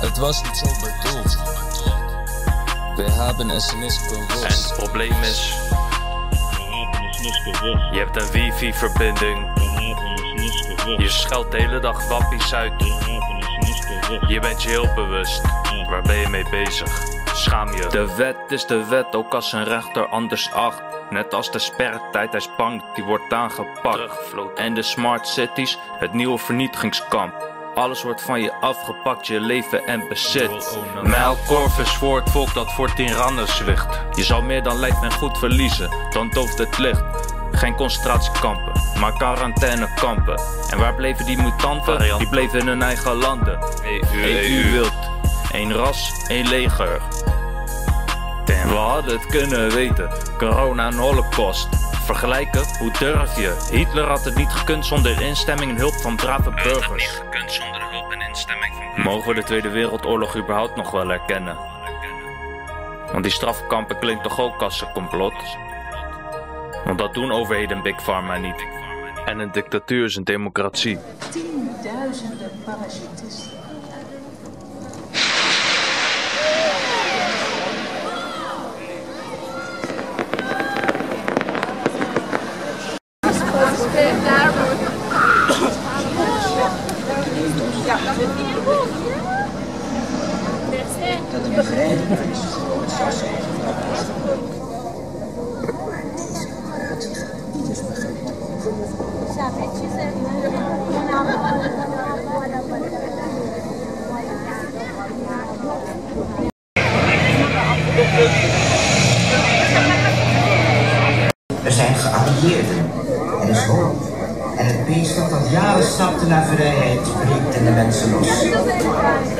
Het was niet zo bedoeld. We hebben SNS bewust. En het probleem is, je hebt een wifi-verbinding. Je scheldt de hele dag wappies uit. Je bent je heel bewust. Waar ben je mee bezig? Schaam je. De wet is de wet, ook als een rechter anders acht. Net als de sperrtijd, hij is bang, die wordt aangepakt. En de smart cities, het nieuwe vernietigingskamp. Alles wordt van je afgepakt, je leven en bezit. Mijlkorf is voor het volk dat voor tirannen zwicht. Je zal meer dan lijkt men goed verliezen, dan dooft het licht. Geen concentratiekampen, maar quarantainekampen. En waar bleven die mutanten? Die bleven in hun eigen landen. EU wild, één ras, één leger. We hadden het kunnen weten, corona en holocaust. Vergelijken, hoe durf je? Hitler had het niet gekund zonder instemming en hulp van brave burgers. Mogen we de Tweede Wereldoorlog überhaupt nog wel herkennen? Want die strafkampen klinkt toch ook als een complot? Want dat doen overheden Big Pharma niet. En een dictatuur is een democratie. Tienduizenden parasitisten. Ja, dat is niet goed. Dat begrepen is groot. Dit is begrepen. Ja, netjes en er zijn geallieerden. Er is hoop. En het beest dat jaren stapte naar vrijheid breekt in de mensen los.